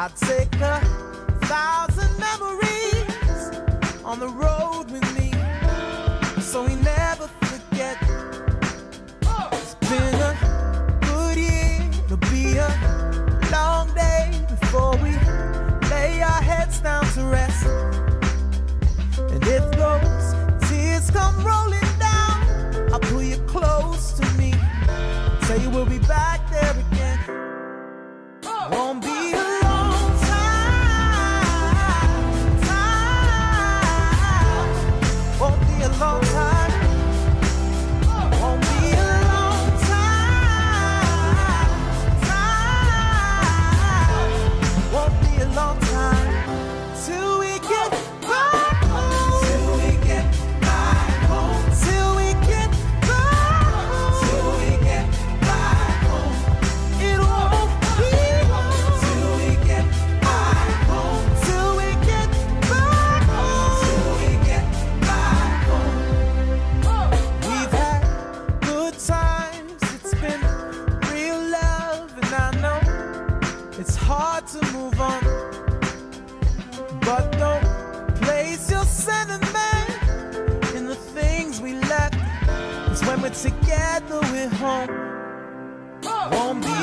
I'd take 1,000 memories on the road with me, so we never forget. It's been a good year, it'll be a long day before we lay our heads down to rest. And if those tears come rolling down, I'll pull you close to me, tell you we'll be back there again. Won't be it's hard to move on, but don't place your sentiment in the things we left. It's when we're together, we're home. Won't be